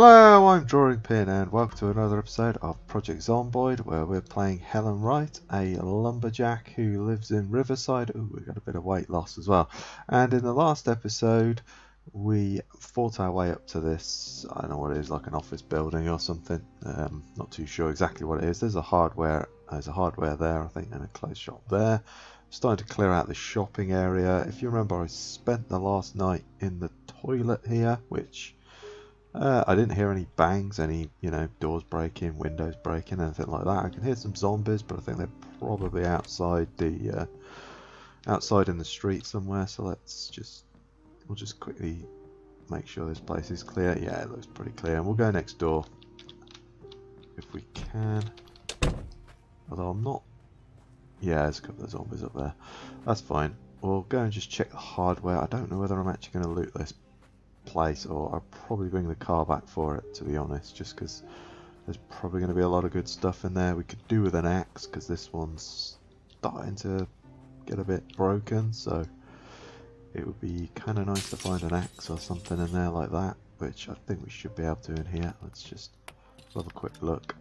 Hello, I'm Drawing Pin and welcome to another episode of Project Zomboid, where we're playing Helen Wright, a lumberjack who lives in Riverside. Ooh, we got a bit of weight loss as well. And in the last episode, we fought our way up to this, I don't know what it is, like an office building or something. Not too sure exactly what it is. There's a hardware there, I think, and a clothes shop there. Starting to clear out the shopping area. If you remember, I spent the last night in the toilet here, which I didn't hear any bangs, any doors breaking, windows breaking, anything like that. I can hear some zombies, but I think they're probably outside the outside in the street somewhere. So we'll just quickly make sure this place is clear. Yeah, it looks pretty clear, and we'll go next door if we can. Although I'm not. Yeah, there's a couple of zombies up there. That's fine. We'll go and just check the hardware. I don't know whether I'm actually going to loot this place, or I'll probably bring the car back for it, to be honest, just because there's probably going to be a lot of good stuff in there. We could do with an axe, because this one's starting to get a bit broken, so it would be kind of nice to find an axe or something in there like that, which I think we should be able to in here. Let's just have a quick look.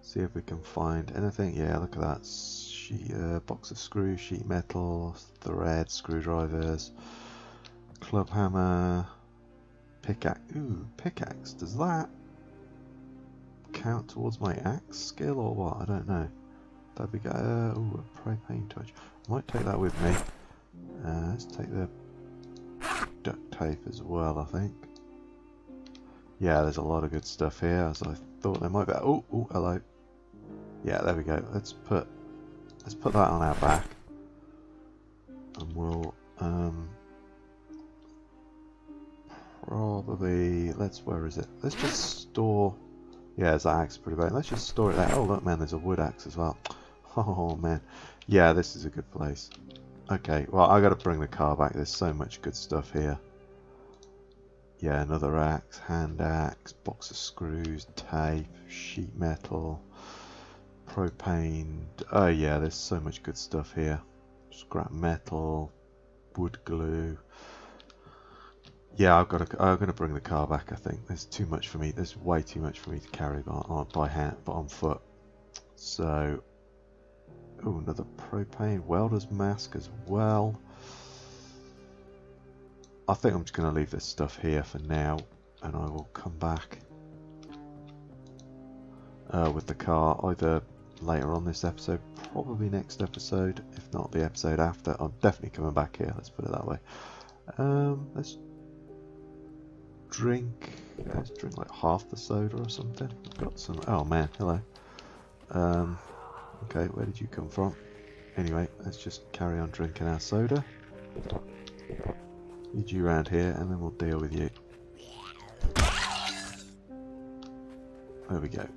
See if we can find anything. Yeah, look at that. Box of screws, sheet metal, thread, screwdrivers, club hammer, pickaxe. Ooh, pickaxe. Does that count towards my axe skill or what? I don't know. That'd be good. Ooh, a propane torch. I might take that with me. Let's take the duct tape as well, I think. Yeah, there's a lot of good stuff here, as I thought there might be. Oh, hello. Yeah, there we go. Let's put that on our back, and we'll probably where is it? Let's just store. Yeah, there's that axe pretty bad. Let's just store it there. Oh look, man, there's a wood axe as well. Oh man, yeah, this is a good place. Okay, well I got to bring the car back. There's so much good stuff here. Yeah, another axe, hand axe, box of screws, tape, sheet metal, propane. Oh yeah, there's so much good stuff here. Scrap metal, wood glue. Yeah, I'm gonna bring the car back. I think there's too much for me. There's way too much for me to carry by hand, but on foot. So, oh, another propane welder's mask as well. I think I'm just going to leave this stuff here for now, and I will come back with the car either later on this episode, probably next episode, if not the episode after. I'm definitely coming back here, let's put it that way. Let's drink like half the soda or something. I've got some. Oh man, hello. Okay, where did you come from? Anyway, let's just carry on drinking our soda. Lead you around here and then we'll deal with you. There we go.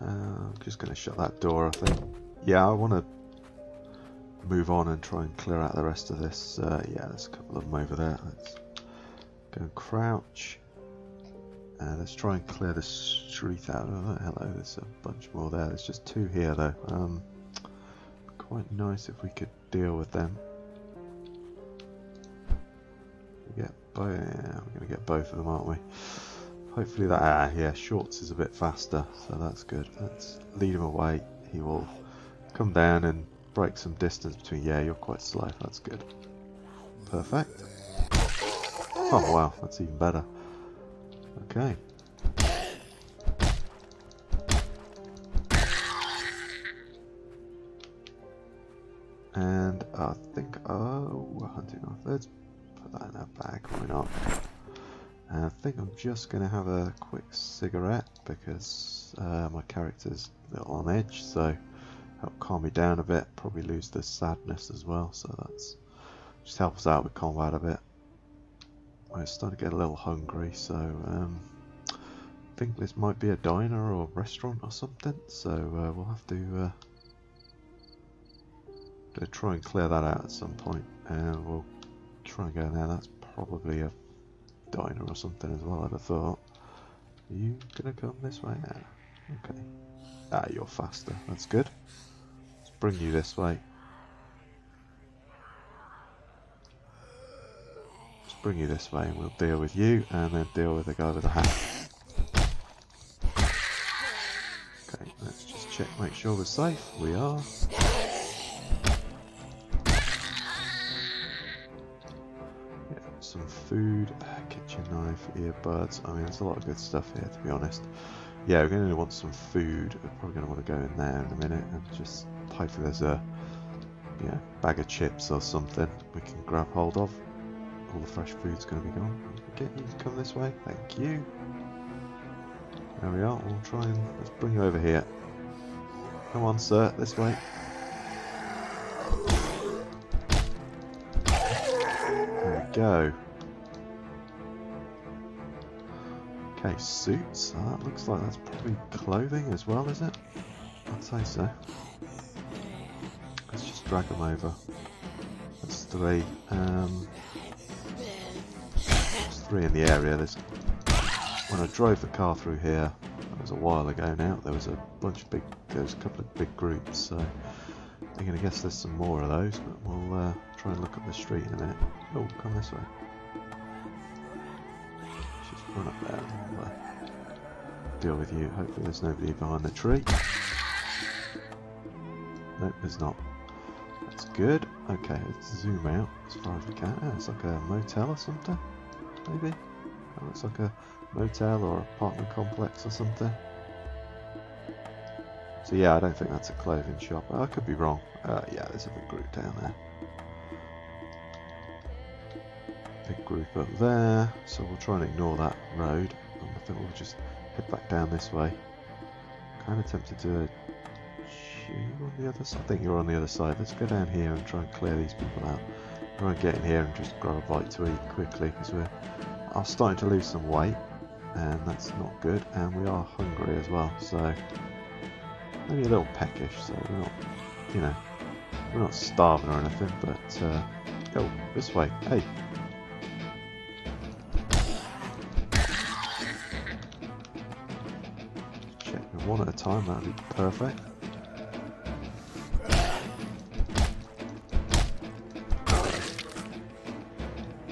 I'm just going to shut that door, I think. Yeah, I want to move on and try and clear out the rest of this. Yeah, there's a couple of them over there. Let's go and crouch. Let's try and clear the street out. Oh, hello, there's a bunch more there. There's just two here though. Quite nice if we could deal with them. We're going to get both of them, aren't we? Hopefully that. Yeah, Shorts is a bit faster, so that's good. Let's lead him away. He will come down and break some distance between. Yeah, you're quite slow. That's good. Perfect. Oh wow, that's even better. Okay. And I think, oh, hunting knife, let's put that in our bag, why not? And I think I'm just going to have a quick cigarette because my character's a little on edge, so help calm me down a bit. Probably lose the sadness as well, so that's just help us out with combat a bit. I'm starting to get a little hungry, so I think this might be a diner or restaurant or something, so we'll have to try and clear that out at some point, and we'll try and go in there. That's probably a diner or something as well, I'd have thought. Are you gonna come this way? Yeah. Okay. Ah, you're faster. That's good. Let's bring you this way. bring you this way and we'll deal with you and then deal with the guy with the hat. Okay, let's just check, make sure we're safe. We are. Some food, kitchen knife, earbuds. I mean, there's a lot of good stuff here, to be honest. Yeah, we're going to want some food. We're probably going to want to go in there in a minute and just hopefully there's a bag of chips or something we can grab hold of. All the fresh food's going to be gone. You can come this way. Thank you. There we are. We'll try and let's bring you over here. Come on, sir. This way. Go. Okay, suits. Oh, that looks like that's probably clothing as well, is it? I'd say so. Let's just drag them over. That's three. There's three in the area. There's, when I drove the car through here, that was a while ago now. There was a bunch of big. There's a couple of big groups. So I'm gonna guess there's some more of those, but we'll. Try and look up the street in a minute. Oh, come this way. Just run up there and we'll, deal with you. Hopefully there's nobody behind the tree. Nope, there's not. That's good. Okay, let's zoom out as far as we can. Oh, it's like a motel or something, maybe? That looks like a motel or apartment complex or something. So yeah, I don't think that's a clothing shop. I could be wrong. Yeah, there's a big group down there. Big group up there, so we'll try and ignore that road and I think we'll just head back down this way. Kind of tempted to do a you on the other side. I think you're on the other side. Let's go down here and try and clear these people out. Try and get in here and just grab a bite to eat quickly because we're I'm starting to lose some weight and that's not good, and we are hungry as well, so maybe a little peckish, so we're not we're not starving or anything, but oh, this way, hey. One at a time, that'd be perfect.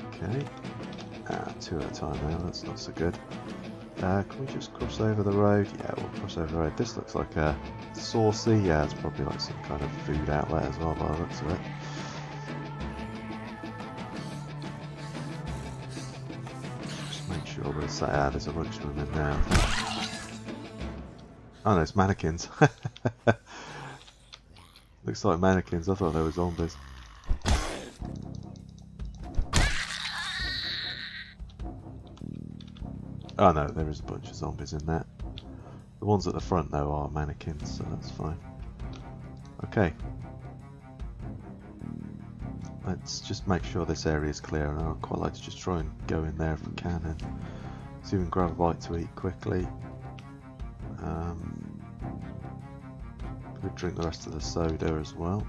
Okay, two at a time now, that's not so good. Can we just cross over the road? Yeah, we'll cross over the road. This looks like a saucy, yeah, it's probably like some kind of food outlet as well by the looks of it. Just make sure we're set out, there's a bunch of them in there. Oh no, it's mannequins. Looks like mannequins. I thought they were zombies. Oh no, there is a bunch of zombies in there. The ones at the front though are mannequins, so that's fine. Okay. Let's just make sure this area is clear, and I would quite like to just try and go in there if we can and see if we can grab a bite to eat quickly. We'll drink the rest of the soda as well,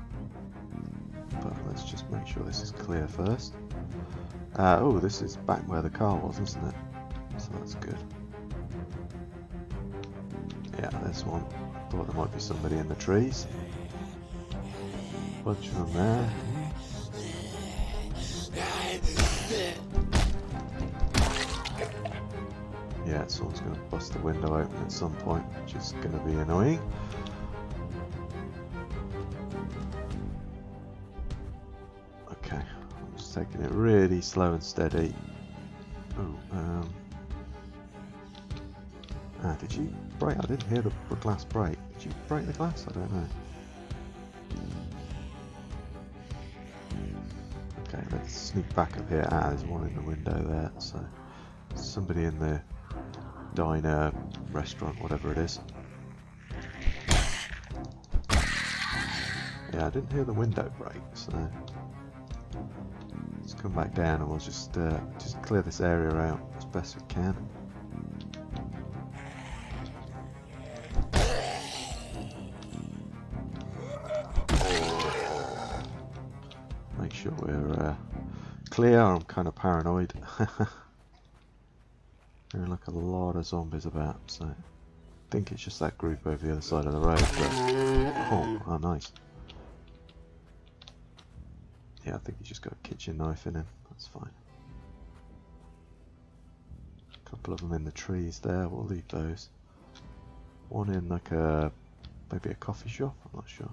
but let's just make sure this is clear first. Oh, this is back where the car was, isn't it? So that's good. Yeah, this one. I thought there might be somebody in the trees. Bunch of them there. Yeah, someone's going to bust the window open at some point, which is going to be annoying. Okay, I'm just taking it really slow and steady. Oh, did you break? I didn't hear the glass break. Did you break the glass? I don't know. Okay, let's sneak back up here. Ah, there's one in the window there, so somebody in the diner, restaurant, whatever it is. Yeah, I didn't hear the window break, so let's come back down and we'll just clear this area out as best we can. Make sure we're clear. I'm kind of paranoid. There are like a lot of zombies about, so I think it's just that group over the other side of the road. But oh, nice. Yeah, I think he's just got a kitchen knife in him. That's fine. A couple of them in the trees there, we'll leave those. One in like a, maybe a coffee shop, I'm not sure.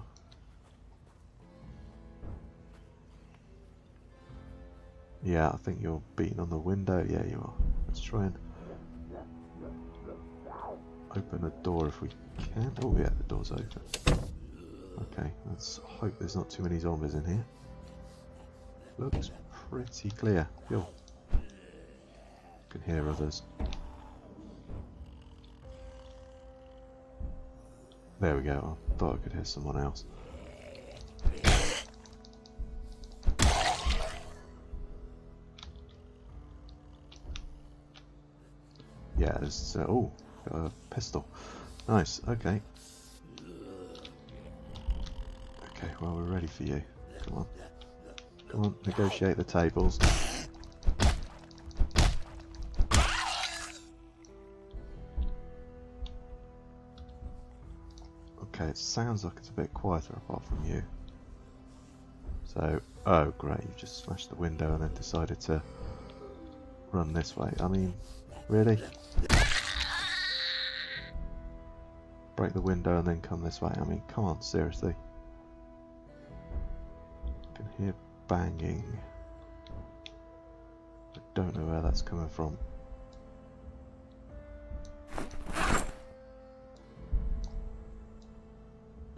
Yeah, I think you're beating on the window, yeah you are. Let's try and open a door if we can. Oh yeah, the door's open. Okay, let's hope there's not too many zombies in here. Looks pretty clear. Yo, can hear others. There we go, I thought I could hear someone else. Yeah, there's, oh, got a pistol. Nice, okay. Okay, well we're ready for you. Come on. Come on, negotiate the tables. Okay, it sounds like it's a bit quieter apart from you. So, oh great, you just smashed the window and then decided to run this way. I mean, really? Break the window and then come this way. I mean, come on, seriously. I can hear banging. I don't know where that's coming from.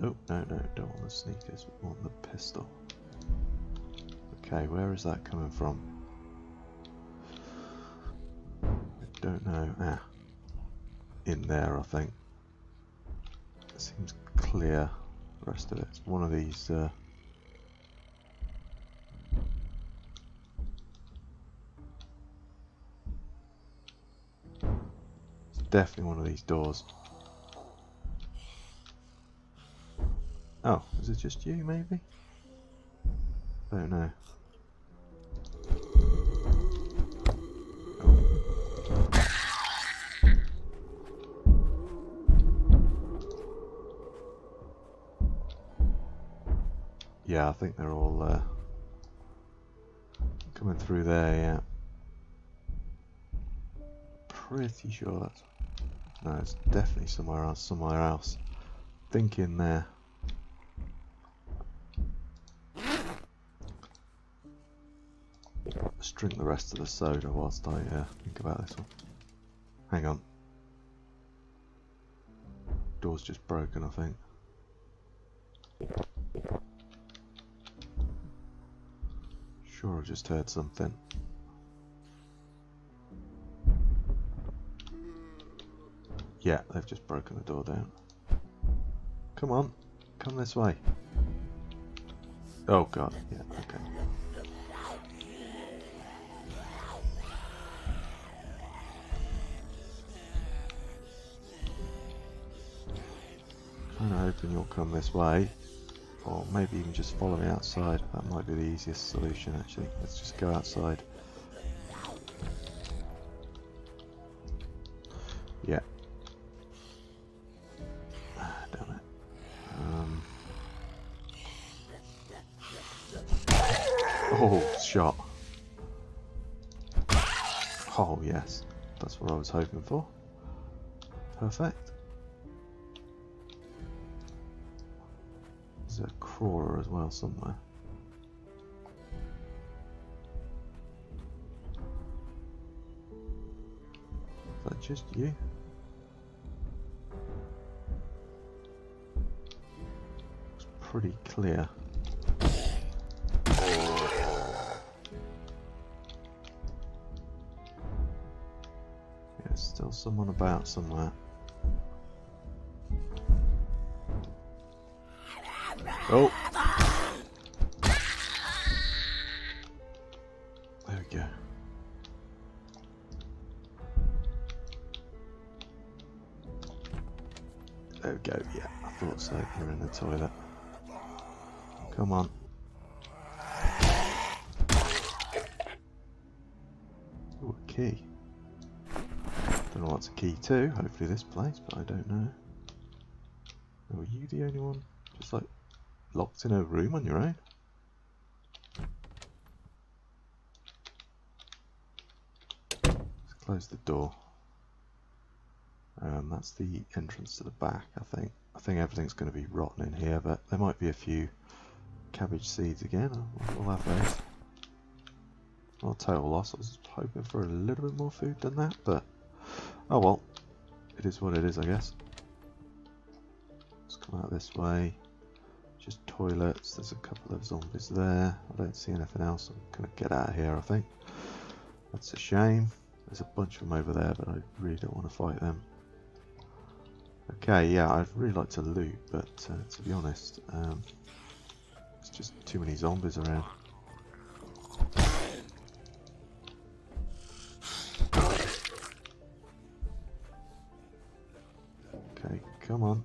Oh, no, don't want the sneakers, we want the pistol. Okay, where is that coming from? I don't know. Ah, in there, I think. It seems clear. The rest of it's one of these. It's definitely one of these doors. Oh, is it just you, maybe? I don't know. Yeah, I think they're all coming through there, yeah. Pretty sure that's... No, it's definitely somewhere else, I think in there. Let's drink the rest of the soda whilst I think about this one. Hang on. Door's just broken, I think. Sure, I just heard something. Yeah, they've just broken the door down. Come on, come this way. Oh god, yeah, okay. I'm hoping you'll come this way, or maybe even just follow me outside. That might be the easiest solution actually. Let's just go outside. Yeah. Damn it. Oh, shot. Oh yes, that's what I was hoping for. Perfect. A crawler as well somewhere. Is that just you? It's pretty clear. Yeah, there's still someone about somewhere. Oh! There we go. There we go, yeah, I thought so. You're in the toilet. Come on. Ooh, a key. Don't know what's a key to, hopefully this place, but I don't know. Were you the only one? Just like... locked in a room on your own? Let's close the door. That's the entrance to the back, I think. I think everything's going to be rotten in here, but there might be a few cabbage seeds again. We'll have those. Not a total loss. I was hoping for a little bit more food than that, but oh well. It is what it is, I guess. Let's come out this way. Just toilets. There's a couple of zombies there. I don't see anything else. I'm going to get out of here, I think. That's a shame. There's a bunch of them over there, but I really don't want to fight them. Okay, yeah, I'd really like to loot, but to be honest, there's just too many zombies around. Okay, come on.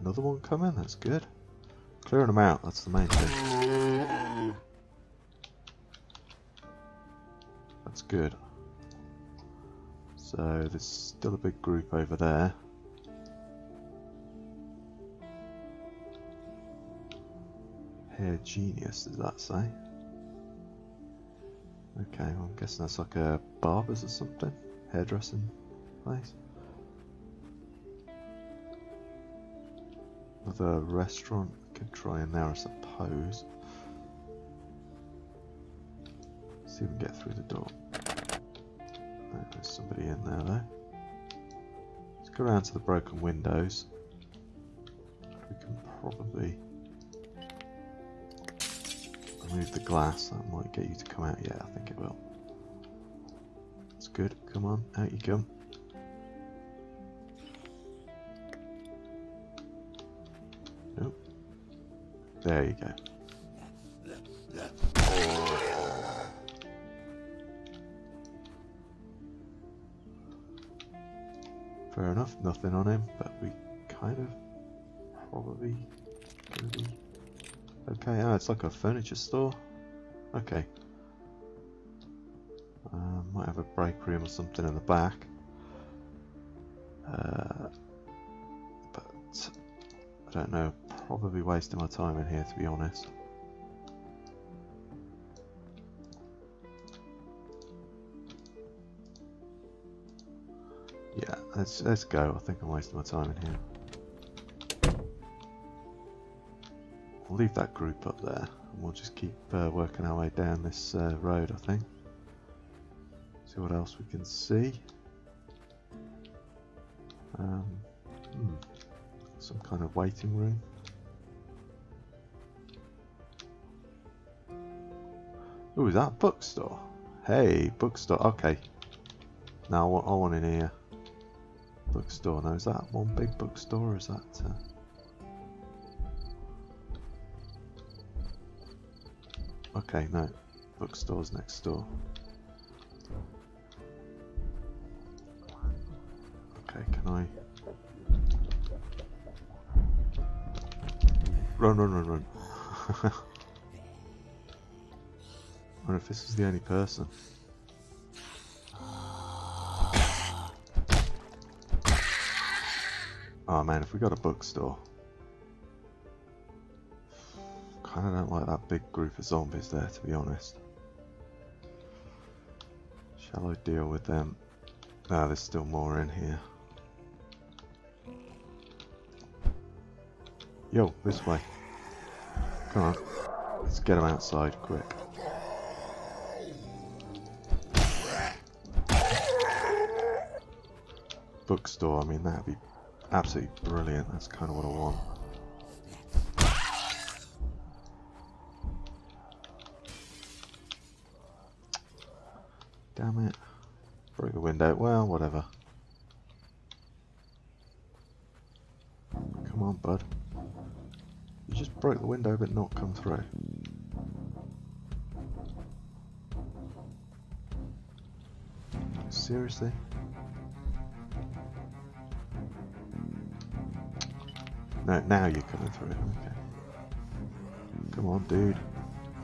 Another one coming, that's good. Clearing them out, that's the main thing. That's good. So there's still a big group over there. Hair genius, does that say? Okay, well, I'm guessing that's like a barber's or something. Hairdressing place. Another restaurant could try in there, I suppose. Let's see if we can get through the door. There's somebody in there though. Let's go around to the broken windows. We can probably remove the glass. That might get you to come out. Yeah, I think it will. That's good. Come on, out you come. Nope. There you go. Fair enough, nothing on him, but we kind of probably gonna be okay. Oh, it's like a furniture store. Okay. Might have a break room or something in the back. But I don't know. Probably wasting my time in here, to be honest. Yeah, let's go. I think I'm wasting my time in here. We'll leave that group up there, and we'll just keep working our way down this road, I think. See what else we can see. Some kind of waiting room. Ooh, is that a bookstore? Hey, bookstore. Okay. Now I want in here. Bookstore. Now, is that one big bookstore or is that... Okay, no. Bookstore's next door. Okay, can I... Run, run, run, run. I wonder if this is the only person. Oh man, if we got a bookstore. Kinda don't like that big group of zombies there, to be honest. Shall I deal with them? No, there's still more in here. Yo, this way. Come on. Let's get them outside, quick. Bookstore, I mean, that'd be absolutely brilliant. That's kind of what I want. Damn it. Broke a window. Well, whatever. Come on, bud. You just broke the window but not come through. Seriously? No, now you're coming through. Okay. Come on, dude.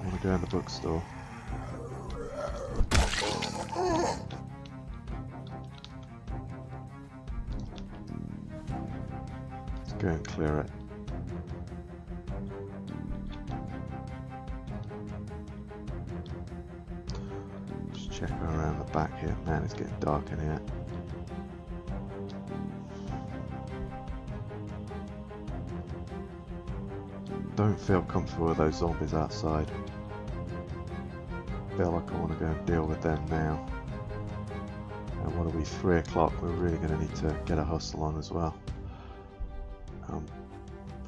I want to go in the bookstore. Let's go and clear it. Checking around the back here. Man, it's getting dark in here. Don't feel comfortable with those zombies outside. Feel like I want to go and deal with them now. And what are we, 3 o'clock? We're really going to need to get a hustle on as well. I'm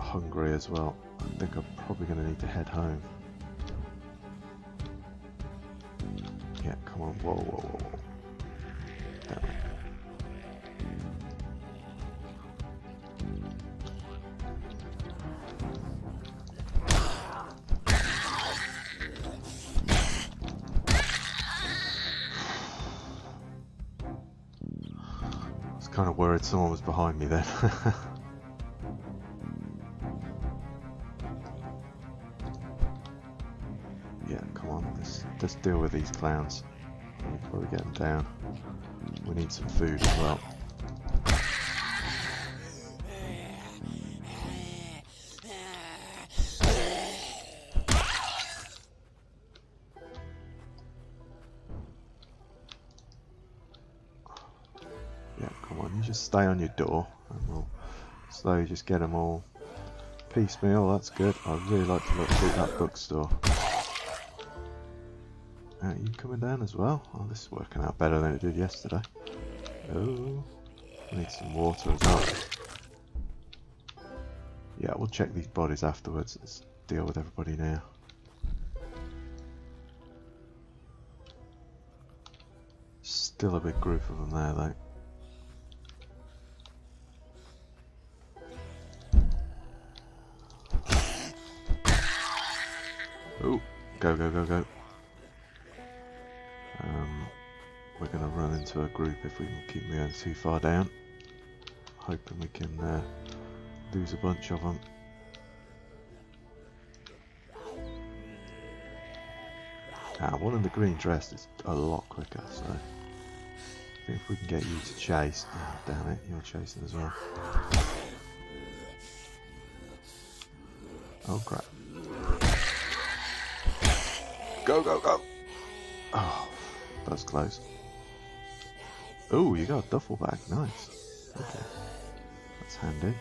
hungry as well. I think I'm probably going to need to head home. Yeah, come on, whoa, whoa, whoa, whoa. I was kind of worried someone was behind me then. Let's deal with these clowns before we get them down. We need some food as well. Yeah, come on, you just stay on your door and we'll slowly just get them all piecemeal. That's good. I'd really like to look through that bookstore. You coming down as well? Oh, this is working out better than it did yesterday. Oh, I need some water as well. Yeah, we'll check these bodies afterwards. Let's deal with everybody now. Still a big group of them there, though. Oh, go, go, go, go. We're going to run into a group if we can keep moving too far down. Hoping we can lose a bunch of them. Ah, one in the green dress is a lot quicker, so I think if we can get you to chase. Oh, damn it, you're chasing as well. Oh crap. Go, go, go! Oh, that's close. Oh, you got a duffel bag, nice. Okay, that's handy.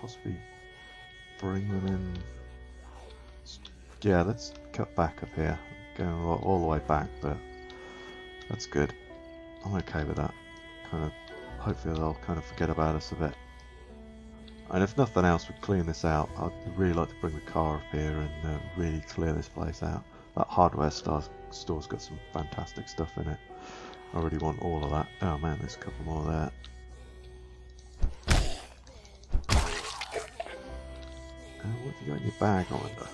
Possibly bring them in. Yeah, let's cut back up here. Going all the way back, but that's good. I'm okay with that. Kind of. Hopefully they'll kind of forget about us a bit. And if nothing else, we clean this out. I'd really like to bring the car up here and really clear this place out. That hardware store's got some fantastic stuff in it. I really want all of that. Oh man, there's a couple more there. What have you got in your bag, I wonder?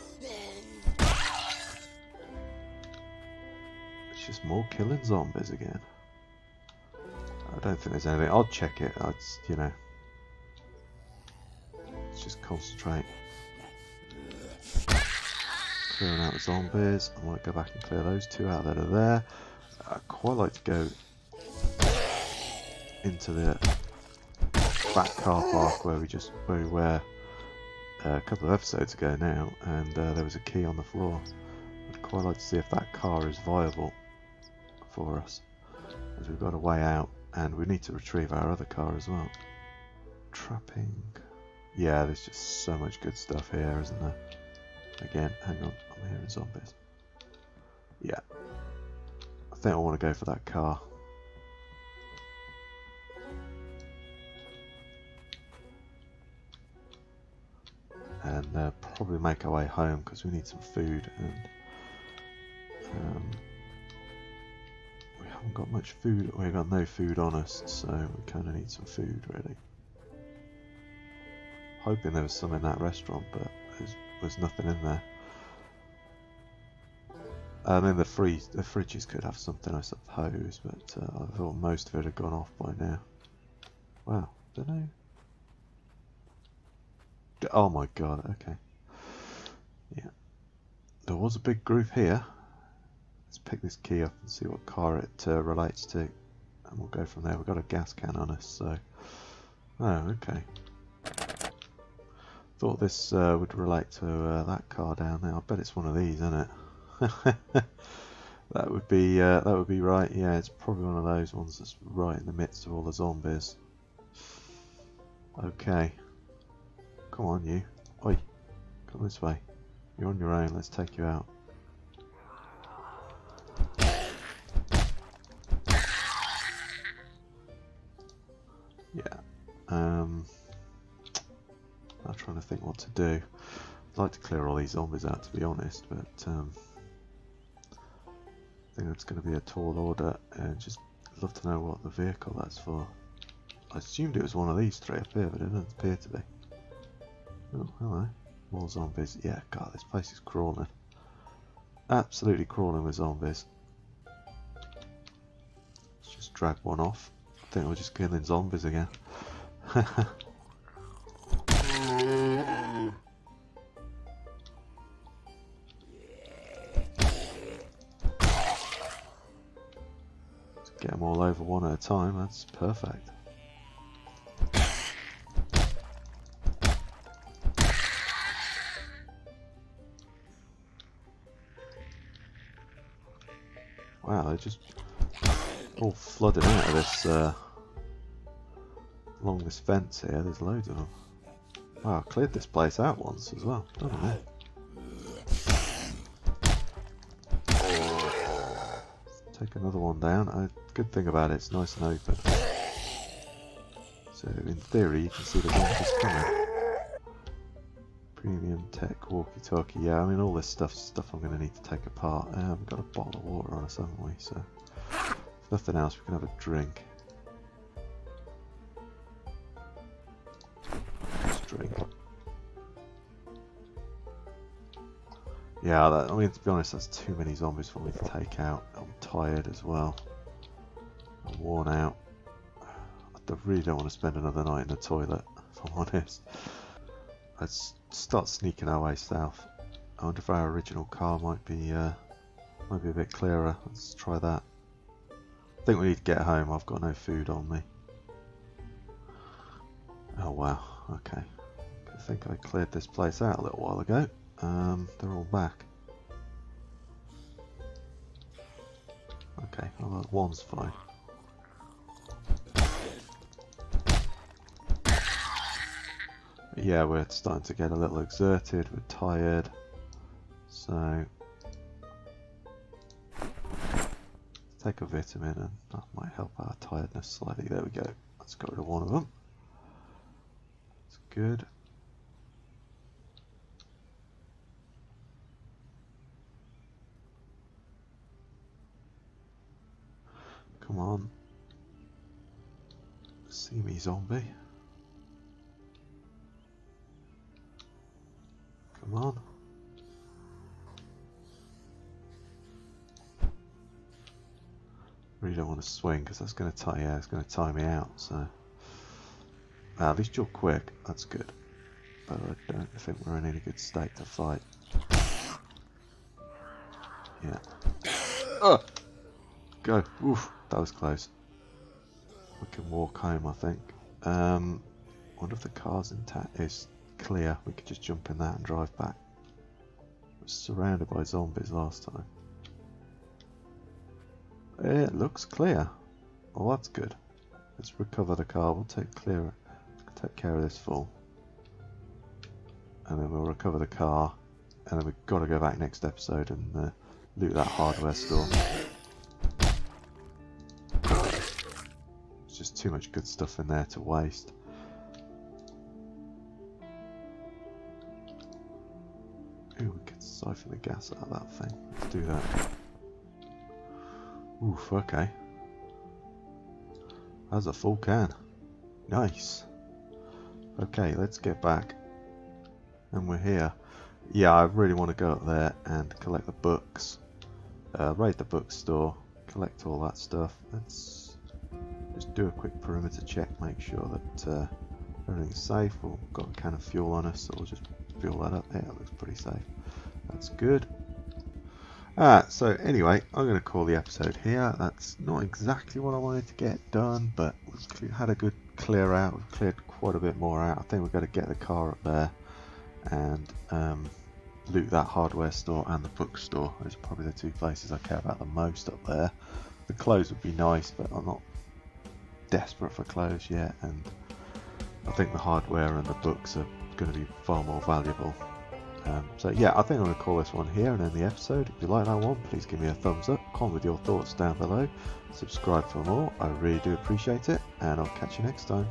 It's just more killing zombies again. I don't think there's anything. I'll check it. You know. Just concentrate. Clearing out the zombies. I might go back and clear those two out that are there. I'd quite like to go into the back car park where we just were a couple of episodes ago now, and there was a key on the floor. I'd quite like to see if that car is viable for us, as we've got a way out, and we need to retrieve our other car as well. Trapping. Yeah, there's just so much good stuff here, isn't there? Again, hang on, I'm hearing zombies. Yeah. I think I want to go for that car. And probably make our way home, because we need some food. And we haven't got much food, we've got no food on us, so we kind of need some food, really. Hoping there was some in that restaurant, but there's nothing in there. And then the fridges could have something, I suppose, but I thought most of it had gone off by now. Wow, don't know. Oh my god, okay. Yeah. There was a big groove here. Let's pick this key up and see what car it relates to. And we'll go from there. We've got a gas can on us, so... Oh, okay. Thought this would relate to that car down there. I bet it's one of these, isn't it? That would be right. Yeah, it's probably one of those ones that's right in the midst of all the zombies. Okay, come on you. Oi, come this way. You're on your own. Let's take you out. Yeah. I'm trying to think what to do. I'd like to clear all these zombies out, to be honest, but I think it's going to be a tall order, and just love to know what the vehicle that's for. I assumed it was one of these three up here, but it doesn't appear to be. Oh, hello. More zombies. Yeah, God, this place is crawling. Absolutely crawling with zombies. Let's just drag one off. I think we're just killing zombies again. Get them all over one at a time, that's perfect. Wow, they're just all flooding out of this, along this fence here, there's loads of them. Wow, I cleared this place out once as well, didn't I? Take another one down. Good thing about it, it's nice and open. So in theory you can see the zombies coming. Premium tech walkie-talkie. Yeah, I mean all this stuff I'm going to need to take apart. We've got a bottle of water on us, haven't we? So if nothing else, we can have a drink. Let's drink. Yeah, I mean to be honest, that's too many zombies for me to take out. I'm tired as well. I'm worn out. I really don't want to spend another night in the toilet, if I'm honest. Let's start sneaking our way south. I wonder if our original car might be a bit clearer. Let's try that. I think we need to get home. I've got no food on me. Oh wow. Okay. I think I cleared this place out a little while ago. They're all back. Okay. Well, that one's fine. Yeah, we're starting to get a little exerted, we're tired, so take a vitamin and that might help our tiredness slightly. There we go, let's get rid of one of them. It's good. Come on, see me zombie. Come on. Really don't want to swing because that's going to tie. Yeah, it's going to tie me out. So at least you're quick. That's good. But I don't think we're in any good state to fight. Yeah. Oh, go. Oof, that was close. We can walk home, I think. Wonder if the car's intact. Is clear, we could just jump in that and drive back. We're surrounded by zombies last time. It looks clear. Well, that's good. Let's recover the car. We'll take care of this fool, and then we'll recover the car, and then we've got to go back next episode and loot that hardware store. There's just too much good stuff in there to waste. Ooh, we could siphon the gas out of that thing. Let's do that. Oof, okay. That's a full can. Nice. Okay, let's get back. And we're here. Yeah, I really want to go up there and collect the books. Raid the bookstore. Collect all that stuff. Let's just do a quick perimeter check. Make sure that everything's safe. We've got a can of fuel on us, so we'll just fuel that up. Yeah, it looks pretty safe. That's good. So anyway, I'm going to call the episode here. That's not exactly what I wanted to get done, but we've had a good clear out. We've cleared quite a bit more out. I think we've got to get the car up there and loot that hardware store and the bookstore. Those are probably the two places I care about the most up there. The clothes would be nice, but I'm not desperate for clothes yet, and I think the hardware and the books are going to be far more valuable. So yeah, I think I'm going to call this one here and end the episode. If you like that one, please give me a thumbs up, comment with your thoughts down below, subscribe for more, I really do appreciate it, and I'll catch you next time.